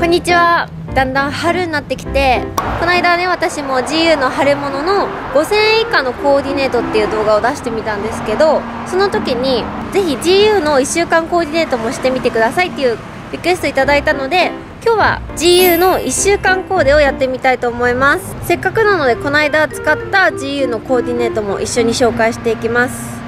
こんにちは。だんだん春になってきて、この間ね、私も GU の春物の5000円以下のコーディネートっていう動画を出してみたんですけど、その時にぜひ GU の1週間コーディネートもしてみてくださいっていうリクエストいただいたので、今日は GU の1週間コーデをやってみたいと思います。せっかくなので、この間使った GU のコーディネートも一緒に紹介していきます。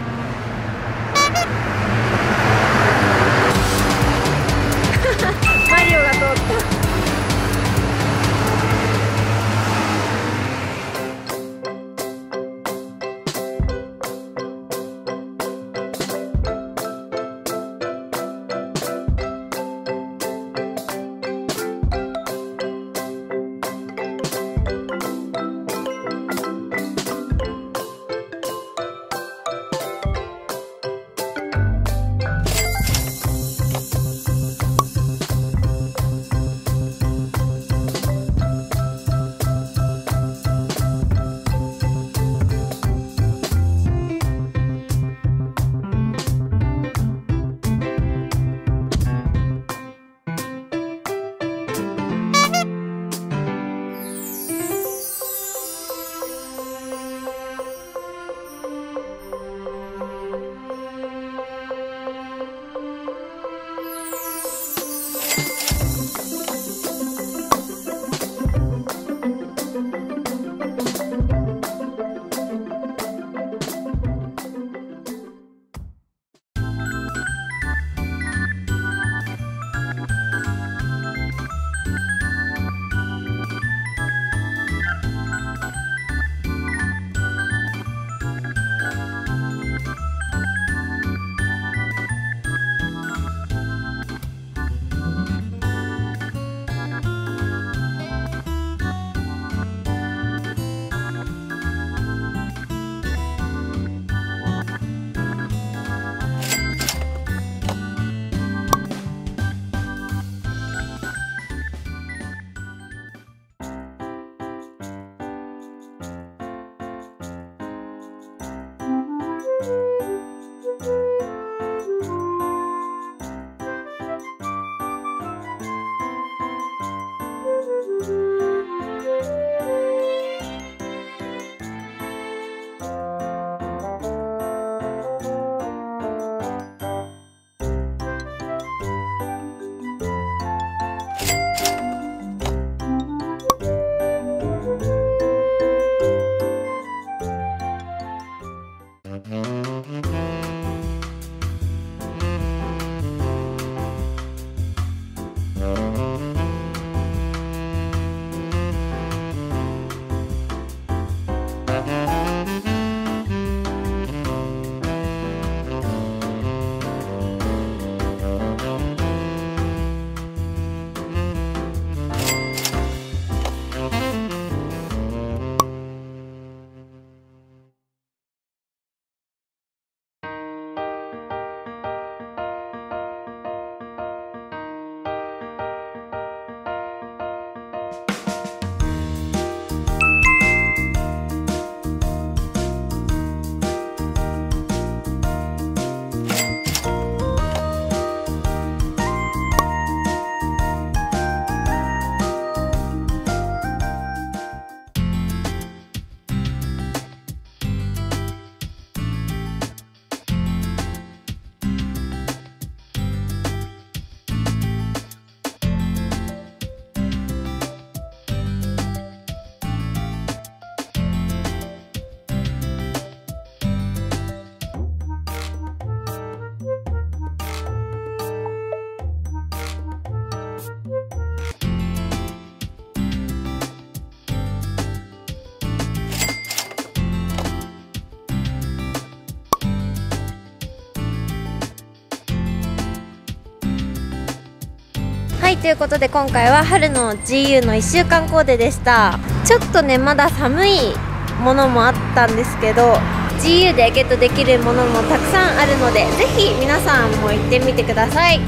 はい、ということで今回は春の GU の1週間コーデでした。ちょっとね、まだ寒いものもあったんですけど、 GU でゲットできるものもたくさんあるので、ぜひ皆さんも行ってみてください。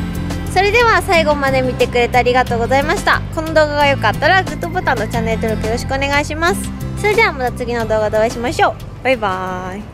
それでは最後まで見てくれてありがとうございました。この動画が良かったらグッドボタンとチャンネル登録よろしくお願いします。それではまた次の動画でお会いしましょう。バイバーイ。